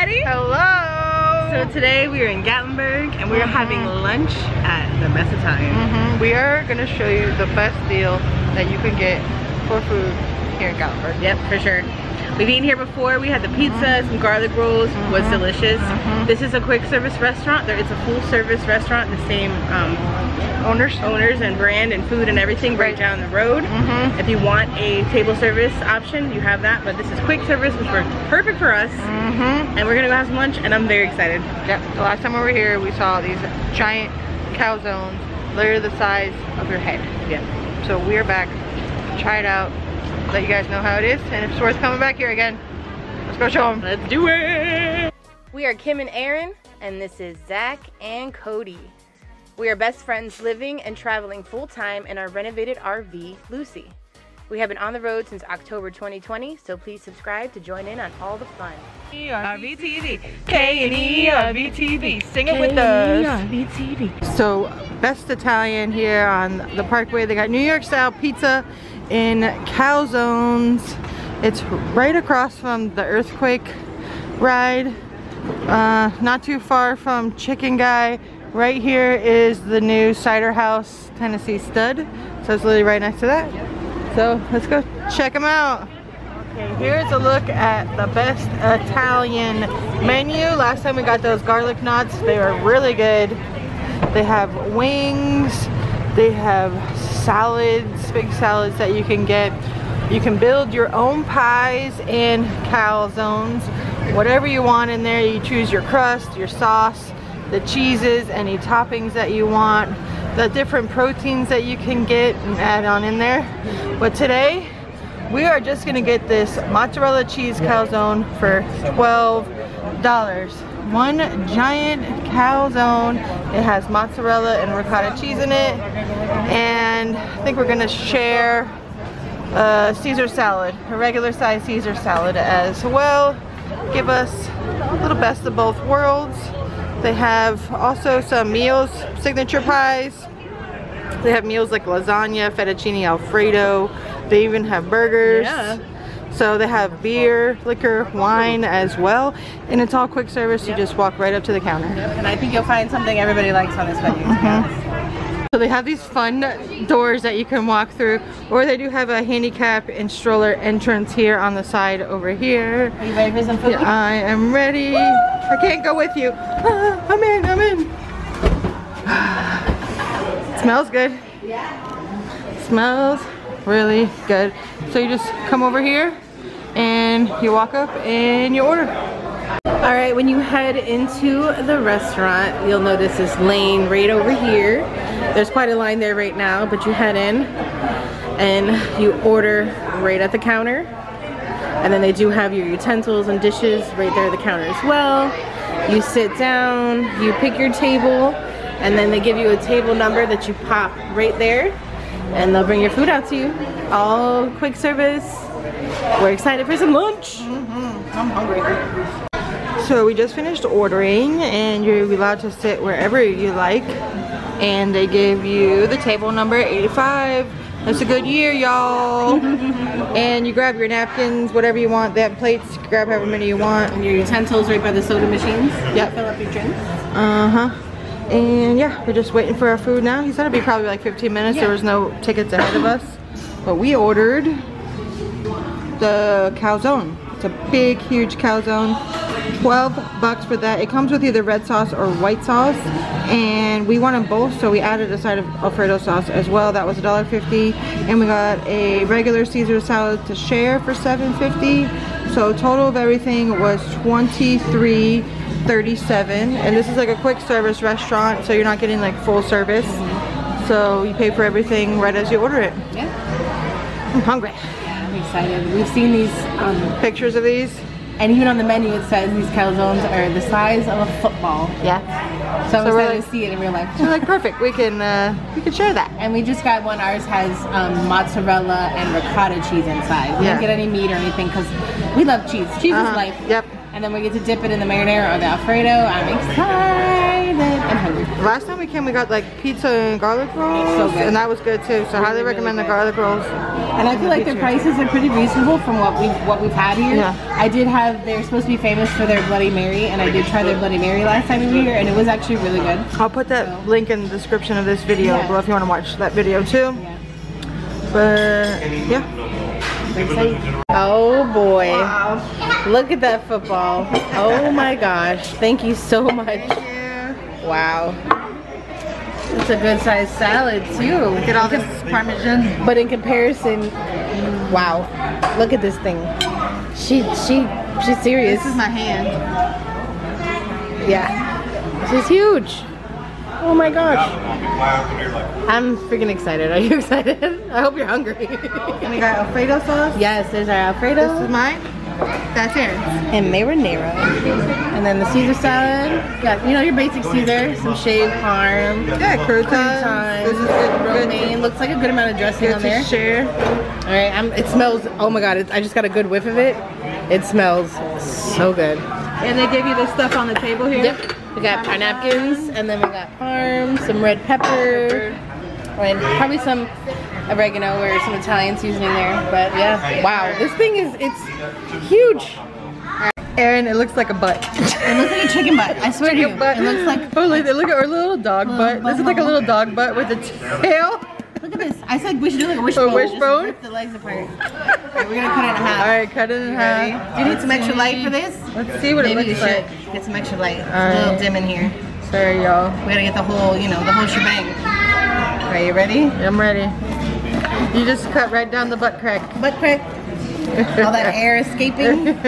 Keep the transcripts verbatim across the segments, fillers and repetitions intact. everybody. Hello. So today we are in Gatlinburg and we are mm-hmm. having lunch at the Best Italian. Mm-hmm. We are gonna show you the best deal that you can get for food here in Gatlinburg. Yep, for sure. We've eaten here before. We had the pizza, mm-hmm. some garlic rolls, mm-hmm. was delicious. Mm-hmm. This is a quick service restaurant. There is a full service restaurant, the same um, owners, owners and brand and food and everything right, right down the road. Mm-hmm. If you want a table service option, you have that. But this is quick service, which works perfect for us. Mm-hmm. And we're gonna go have some lunch, and I'm very excited. Yep. The last time we were here, we saw these giant calzones, literally the size of your head. Yeah. So we're back. Try it out. Let you guys know how it is, and if it's worth coming back here again. Let's go show them. Let's do it. We are Kim and Erin, and this is Zach and Cody. We are best friends living and traveling full-time in our renovated R V, Lucy. We have been on the road since October twenty twenty, so please subscribe to join in on all the fun. R V T V, K and E R V T V, sing it with us. R V T V. So, Best Italian here on the Parkway. They got New York style pizza in calzones. It's right across from the earthquake ride, uh, not too far from Chicken Guy. Right here is the new Cider House Tennessee Stud, so it's literally right next to that. So let's go check them out. Okay, here's a look at the Best Italian menu. Last time we got those garlic knots, they were really good. They have wings, they have salads, big salads that you can get. You can build your own pies and calzones, whatever you want in there. You choose your crust, your sauce, the cheeses, any toppings that you want, the different proteins that you can get and add on in there. But today, we are just gonna get this mozzarella cheese calzone for twelve dollars. One giant calzone. It has mozzarella and ricotta cheese in it, and I think we're gonna share a Caesar salad, a regular size Caesar salad as well. Give us a little best of both worlds. They have also some meals, signature pies. They have meals like lasagna, fettuccine alfredo. They even have burgers. Yeah. So they have beer, liquor, wine as well, and it's all quick service. Yep. You just walk right up to the counter. Yep. And I think you'll find something everybody likes on this menu. Mm-hmm. So they have these fun doors that you can walk through, or they do have a handicap and stroller entrance here on the side over here. Are you ready for some food? Yeah, I am ready. Woo! I can't go with you. Ah, I'm in, I'm in. It smells good. Yeah. It smells really good. So you just come over here and you walk up and you order. All right, when you head into the restaurant, you'll notice this lane right over here. There's quite a line there right now, but you head in and you order right at the counter. And then they do have your utensils and dishes right there at the counter as well. You sit down, you pick your table, and then they give you a table number that you pop right there. And they'll bring your food out to you. All quick service. We're excited for some lunch. Mm-hmm. I'm hungry. So we just finished ordering, and you're allowed to sit wherever you like. And they gave you the table number eighty-five. That's a good year, y'all. And you grab your napkins, whatever you want. They have plates. Grab however many you want. And your utensils right by the soda machines. Yep. Fill up your drinks. Uh huh. And yeah, we're just waiting for our food now. He said it'd be probably like fifteen minutes. Yeah. There was no tickets ahead of us. But we ordered the calzone. It's a big, huge calzone. twelve bucks for that. It comes with either red sauce or white sauce. And we wanted both, so we added a side of Alfredo sauce as well. That was a dollar fifty. And we got a regular Caesar salad to share for seven fifty. So total of everything was twenty-three thirty-seven, and this is like a quick service restaurant, so you're not getting like full service. Mm-hmm. So you pay for everything right as you order it. Yeah. I'm hungry. Yeah, I'm excited. We've seen these um, pictures of these, and even on the menu it says these calzones are the size of a football. Yeah. So, so I'm excited like, to see it in real life. We're like perfect. We can uh, we can share that. And we just got one. Ours has um, mozzarella and ricotta cheese inside. We yeah. didn't get any meat or anything because we love cheese. Cheese uh-huh. is life. Yep. and then we get to dip it in the marinara or the Alfredo. I'm excited. I'm hungry. Last time we came, we got like pizza and garlic rolls, so and that was good too. So I highly really recommend really the garlic rolls. And I feel like their prices are pretty reasonable from what we've what we've had here. Yeah. I did have. They're supposed to be famous for their Bloody Mary, and I did try their Bloody Mary last time we were here, and it was actually really good. I'll put that so. link in the description of this video yeah. below if you want to watch that video too. Yeah. But yeah. Oh boy, wow. Look at that football. Oh my gosh, thank you so much. Thank you. Wow, it's a good sized salad too. Look at all this parmesan. But in comparison, wow, look at this thing. She, she, she's serious. This is my hand. Yeah, this is huge. Oh my gosh. I'm freaking excited. Are you excited? I hope you're hungry. And we got Alfredo sauce. Yes, there's our Alfredo. This is mine. That's Erin's. And marinara. And then the Caesar salad. Got, you know, your basic Caesar. Some shaved parm. Yeah, croutons. This is good romaine. Looks like a good amount of dressing good on there. Sure. All right. I'm, it smells, oh my God. It, I just got a good whiff of it. It smells so good. And they give you the stuff on the table here? Yep. We got napkins, and then we got parm, some red pepper, and probably some oregano or some Italian seasoning there. But yeah, wow, this thing is, it's huge. Erin, it looks like a butt. It looks like a chicken butt. I swear chicken to you. Butt. It looks like. Oh, look, look at our little dog little butt. butt. This is like a little dog butt with a tail. Look at this. I said we should do like a wishbone. A wishbone? Just rip the legs apart. Okay, we're gonna cut it in half. All right, cut it in half. Do you need some extra light for this? Let's see what Maybe it looks like. Maybe you should get some extra light. It's right. A little dim in here. Sorry, y'all. We gotta get the whole, you know, the whole shebang. Are right, you ready? I'm ready. You just cut right down the butt crack. Butt crack. All that air escaping.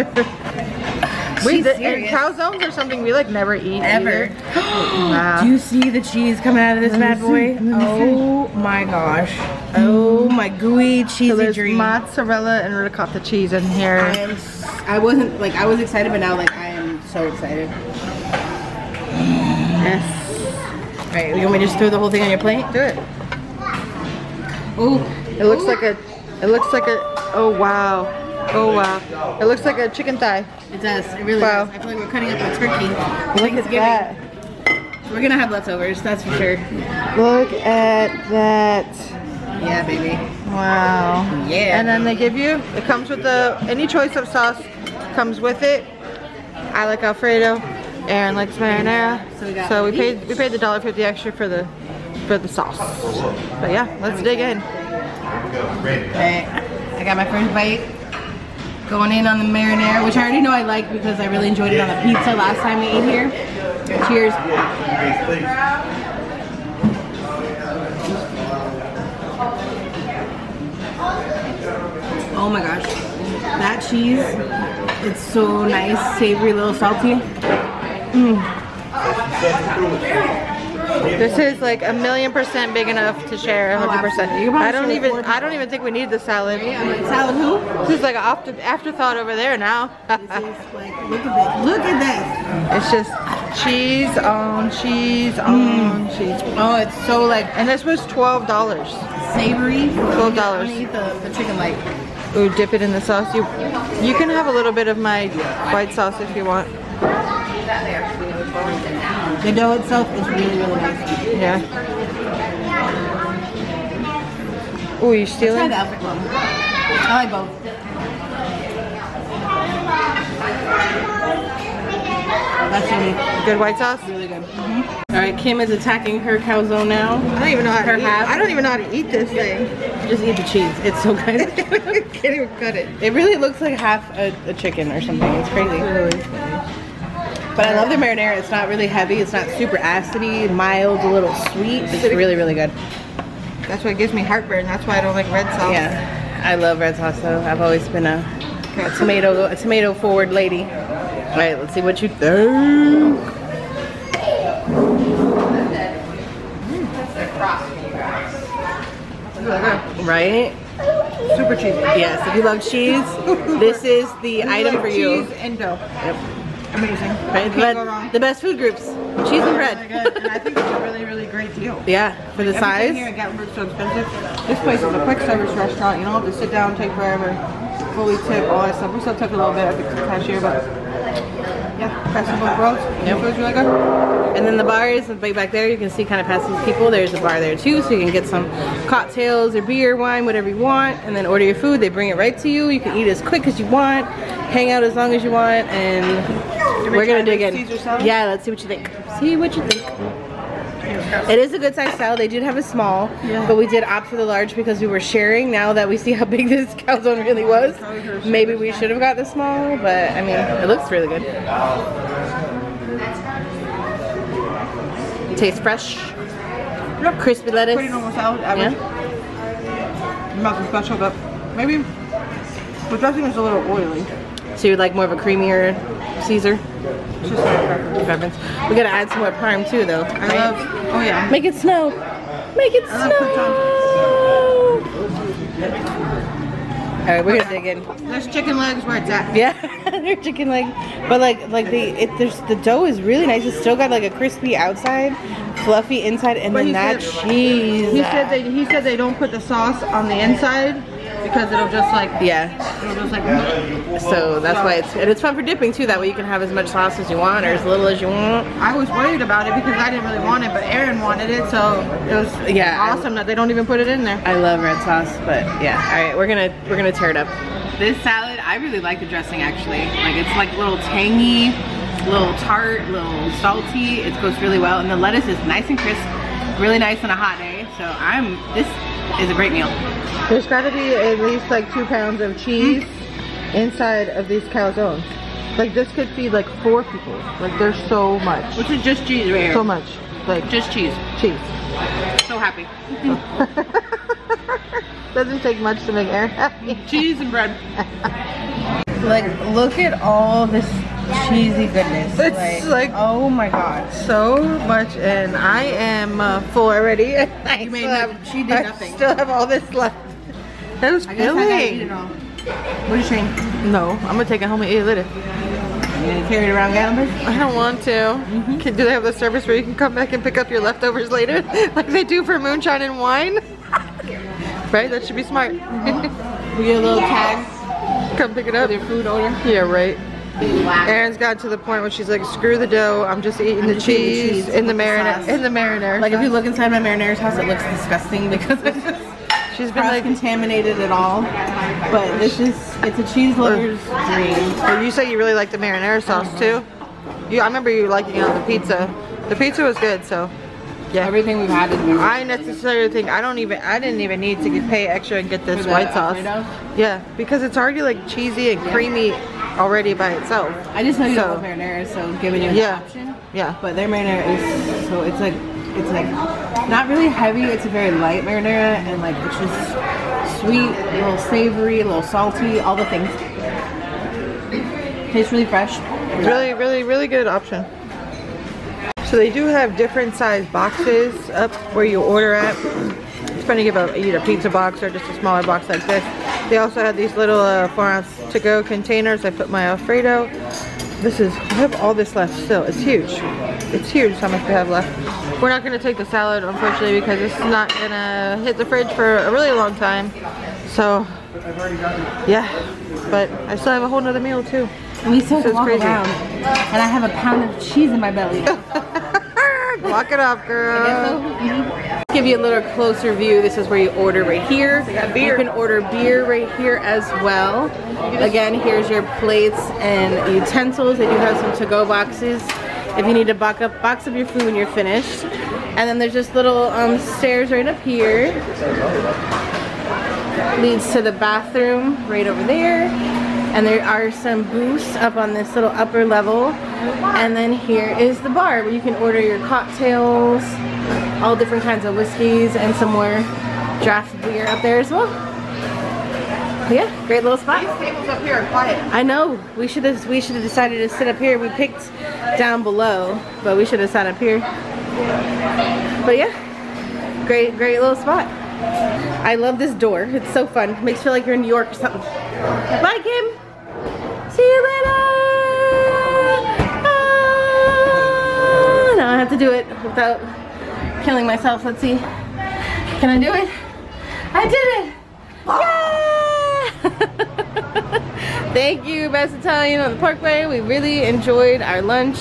Wait, the, and calzones are something we like never eat. Ever. Wow. Do you see the cheese coming out of this bad boy? See, oh see. my gosh. Oh my gooey cheesy so there's dream. Mozzarella and ricotta cheese in here. I, am, I wasn't like I was excited, but now like I am so excited. Yes. All right, you want me to just throw the whole thing on your plate? Do it. Ooh. It looks Ooh. like a. It looks like a. Oh wow. Oh wow, it looks like a chicken thigh. It does, it really wow. does. I feel like we're cutting up a turkey. Look at that. We're gonna have leftovers, that's for sure. Look at that. Yeah, baby. Wow. Yeah. And then they give you, it comes with the, any choice of sauce comes with it. I like Alfredo, Erin likes marinara. So we, got so we paid we paid the one dollar fifty extra for the, for the sauce. But yeah, let's dig in. Alright, I got my first bite. Going in on the marinara, which I already know I like because I really enjoyed it on the pizza last time we ate here. Cheers. Oh my gosh. That cheese, it's so nice, savory, little salty. Mm. This is like a million percent big enough to share, one hundred percent. Oh, I don't even, I don't even think we need the salad. Yeah, like, salad who? This is like an after, afterthought over there now. This is like, look at this, look at this. It's just cheese on cheese on mm. cheese. Oh, it's so like. And this was twelve dollars. Savory. twelve dollars. I'm gonna eat the, the chicken light. Ooh, dip it in the sauce. You, you can have a little bit of my white sauce if you want. The dough itself is really, really nice. Yeah. Oh, you're stealing? Let's try the one. I like both. That's really good. White sauce? Really good. Mm-hmm. All right, Kim is attacking her calzone now. I don't even know how to eat. I don't even know how to eat this thing. Just eat the cheese. It's so good. I can't even cut it. It really looks like half a, a chicken or something. It's crazy. Really funny. But I love the marinara. It's not really heavy. It's not super acidy, mild, a little sweet. It's really, really good. That's what gives me heartburn. That's why I don't like red sauce. Yeah, I love red sauce though. I've always been a, a tomato, a tomato forward lady. All right, let's see what you think. Mm. Right? Super cheesy. Yes, if you love cheese, this is the you item like for you. Cheese and dough. Yep. Amazing. Right, but the best food groups, cheese and bread. Really and I think it's a really, really great deal. Yeah, for the size. Everything here at Gatlinburg so expensive. This place is a quick service restaurant. You don't have to sit down, take forever, fully tip, all that stuff. We still took a little bit at the cashier, but Festival Grove. Yep. Food's really good. And then the bar is way back there. You can see kind of past these people. There's a bar there too, so you can get some cocktails or beer, wine, whatever you want, and then order your food. They bring it right to you. You can eat as quick as you want, hang out as long as you want, and Did we're we gonna do it again. Yeah, let's see what you think. See what you think. It is a good size salad. They did have a small, yeah. but we did opt for the large because we were sharing. Now that we see how big this calzone really was, maybe we should have got the small, but I mean, it looks really good. Tastes fresh. Crispy lettuce. Pretty normal salad, average. Yeah. Nothing special, but maybe the dressing is a little oily. So you would like more of a creamier Caesar? Just my preference. We gotta add some more parm too, though. I right? love. Oh yeah. Make it snow. Make it I snow. All right, we're gonna dig in. There's chicken legs where it's at. Yeah, there's chicken legs. But like, like the it, there's the dough is really nice. It's still got like a crispy outside, fluffy inside, and but then that said, cheese. He said they he said they don't put the sauce on the inside. Because it'll just like yeah, it'll just like yeah. so that's why it's and it's fun for dipping too. That way you can have as much sauce as you want or as little as you want. I was worried about it because I didn't really want it, but Erin wanted it, so it was yeah awesome I, that they don't even put it in there. I love red sauce, but yeah. All right, we're gonna we're gonna tear it up. This salad, I really like the dressing actually. Like it's like a little tangy, little tart, little salty. It goes really well, and the lettuce is nice and crisp, really nice on a hot day. So I'm this is a great meal. There's gotta be at least like two pounds of cheese mm-hmm. inside of these calzones. Like this could feed like four people. Like there's so much. Which is just cheese right here. So much. Like just cheese. Cheese. So happy. Doesn't take much to make Erin happy. Cheese and bread. Like look at all this cheesy goodness. It's like, like oh my god, so much, and I am uh, full already. I, made have, she did I nothing. still have all this left. That was filling. What are you saying? No, I'm gonna take it home and eat it later. You gonna carry it around Gatlinburg? I don't want to. Mm -hmm. Can, do they have the service where you can come back and pick up your leftovers later, like they do for moonshine and wine? Right? That should be smart. We get a little tag. Come pick it up. With your food order. Yeah, right. Wow. Erin's got to the point where she's like, screw the dough, I'm just eating I'm the just cheese, eating cheese in the marinara. In the marinara. Like if you look inside my marinara's house, it looks disgusting because it's just she's been like contaminated at all. But this is it's a cheese lover's dream. But you say you really like the marinara sauce too. You I remember you liking it on the pizza. The pizza was good, so yeah. Everything we've had is new. I necessarily think I don't even I didn't even need to get, pay extra and get this white sauce. Alfredo? Yeah, because it's already like cheesy and creamy. Yeah. Already by itself. I just know you so, love marinara, so giving you an yeah, option. Yeah. But their marinara is so it's like it's like not really heavy. It's a very light marinara, and like it's just sweet, a little savory, a little salty, all the things. Tastes really fresh. Really, really, really good option. So they do have different size boxes up where you order at. It's funny to give a either pizza box or just a smaller box like this. They also have these little uh, four ounce to go containers. I put my Alfredo. This is, I have all this left still. It's huge. It's huge how much we have left. We're not gonna take the salad, unfortunately, because it's not gonna hit the fridge for a really long time. So, yeah. But I still have a whole nother meal too. We still have to walk around. And I have a pound of cheese in my belly. Walk it up, girl. Mm-hmm. Give you a little closer view. This is where you order right here. You can order beer right here as well. Again, here's your plates and utensils. They do have some to-go boxes if you need to box up, box up your food when you're finished. And then there's just little um, stairs right up here. Leads to the bathroom right over there. And there are some booths up on this little upper level. And then here is the bar where you can order your cocktails, all different kinds of whiskeys, and some more draft beer up there as well. Yeah, great little spot. These tables up here are quiet. I know. We should have we should have decided to sit up here. We picked down below, but we should have sat up here. But yeah, great, great little spot. I love this door. It's so fun. It makes you feel like you're in New York or something. Bye, Kim. See you later! Ah, now I have to do it without killing myself. Let's see. Can I do it? I did it! Yay! Thank you, Best Italian on the Parkway. We really enjoyed our lunch.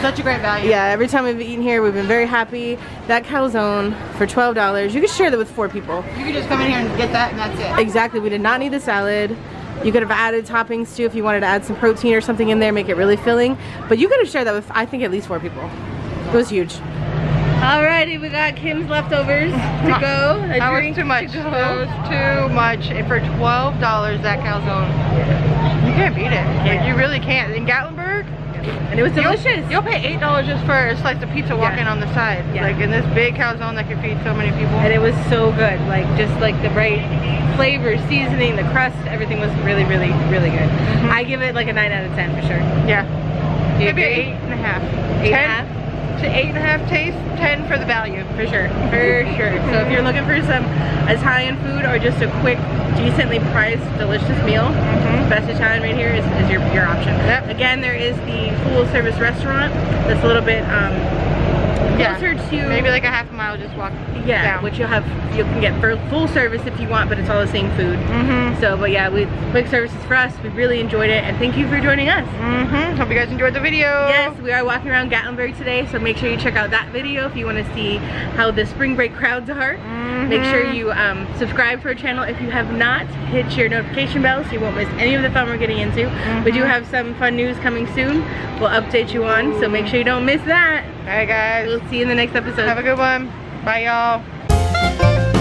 Such a great value. Yeah, every time we've eaten here, we've been very happy. That calzone for twelve dollars. You could share that with four people. You could just come in here and get that and that's it. Exactly. We did not need the salad. You could have added toppings too if you wanted to add some protein or something in there, make it really filling. But you could have shared that with, I think, at least four people. It was huge. Alrighty, we got Kim's leftovers to go. A that drink was too much. To go. That was too much. And for twelve dollars, that calzone, yeah. You can't beat it. Yeah. Like, you really can't. In Gatlinburg, and it was delicious. You'll, you'll pay eight dollars just for a slice of pizza walking yeah. on the side. Yeah. Like in this big calzone that could feed so many people. And it was so good. Like just like the right flavor, seasoning, the crust, everything was really, really, really good. Mm-hmm. I give it like a nine out of ten for sure. Yeah. You Maybe agree? eight and a half. Eight ten, and a half? To eight and a half taste, ten for the value, for sure, for sure. So if you're looking for some Italian food or just a quick, decently priced, delicious meal, mm-hmm. Best Italian right here is, is your, your option. Yep. Again, there is the full service restaurant that's a little bit um, closer yeah. to... Maybe like a half a mile just walk Yeah, down. Which you'll have, you can get for full service if you want, but it's all the same food. Mm-hmm. So, but yeah, we, quick services for us. We really enjoyed it, and thank you for joining us. Mm-hmm. Hope you guys enjoyed the video. Yes, we are walking around Gatlinburg today, so make sure you check out that video if you want to see how the spring break crowds are. Mm-hmm. Make sure you um, subscribe to our channel if you have not. Hit your notification bell so you won't miss any of the fun we're getting into. Mm-hmm. We do have some fun news coming soon. We'll update you on, so make sure you don't miss that. All right, guys. We'll see you in the next episode. Have a good one. Bye, y'all.